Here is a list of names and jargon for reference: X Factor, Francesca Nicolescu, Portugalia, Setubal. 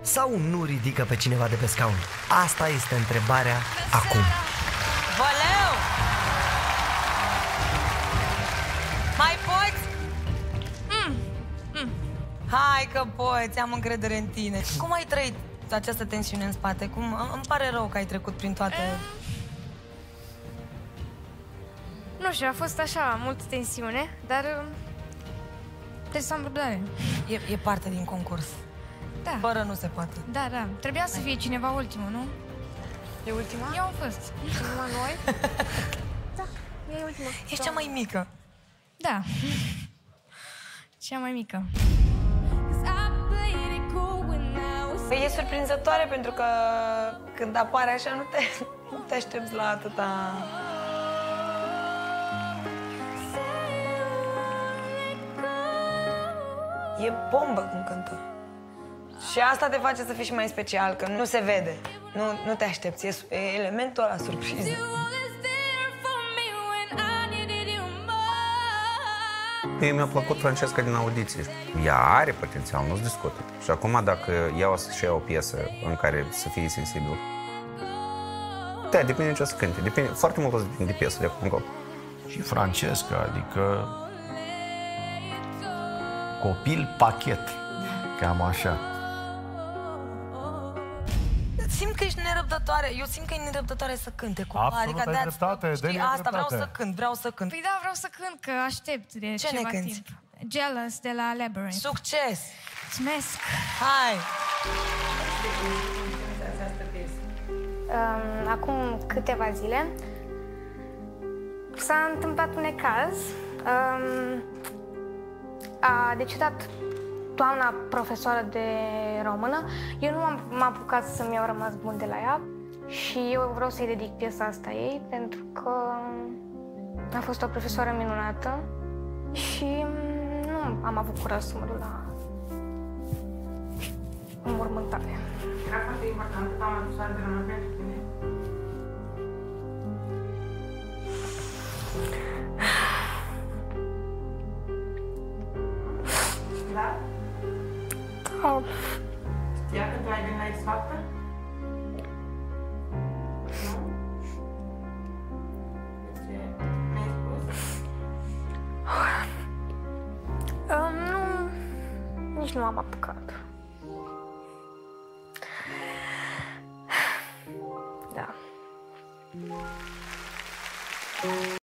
Sau nu ridică pe cineva de pe scaun? Asta este întrebarea acum. Voleu! Mai poți? Hai că poți, am încredere în tine. Cum ai trăit această tensiune în spate? Cum? Îmi pare rău că ai trecut prin toate... Nu știu, a fost așa, multă tensiune, dar... Trebuie să am răbdare. E parte din concurs. Da. Fără nu se poate. Da, da. Trebuia să fie cineva ultimul, nu? E ultima? Eu am fost. Numai noi? Da, e ultima. Ești cea mai mică. Da. Cea mai mică. E surprinzătoare pentru că când apare așa nu te aștepți la atâta... E bombă cum cântă. Și asta te face să fii și mai special, că nu se vede. Nu te aștepți, e elementul ăla surpriză. Mie mi-a plăcut Francesca din audiție. Ea are potențial, nu-ți discut. Și acum dacă ea o să-și ia o piesă în care să fie sensibil... Da, depinde ce o să cânte. Depinde, foarte mult o să depinde de piesă de acum încolo. Și Francesca, adică... Copil pachet, cam așa. Simt că ești nerăbdătoare, eu simt că e nerăbdătoare să cânte cu adică de dreptate, știi, asta vreau să cânt, vreau să cânt. Păi da, vreau să cânt, că aștept de ce ceva timp. Ce Jealous de la Labyrinth. Succes! Mulțumesc! Hai! Acum câteva zile s-a întâmplat un necaz. A decedat doamna profesoară de română. Eu nu m-am apucat să-mi iau rămas bun de la ea și eu vreau să-i dedic piesa asta ei pentru că a fost o profesoară minunată și nu am avut curaj să mă duc la înmormântare. Asta e importantă, doamna profesoară de română pentru tine. Da? Oh. Știa că tu ai venit la X-Factor? Nu? Ce mi-ai spus? Nu, nici nu am apucat.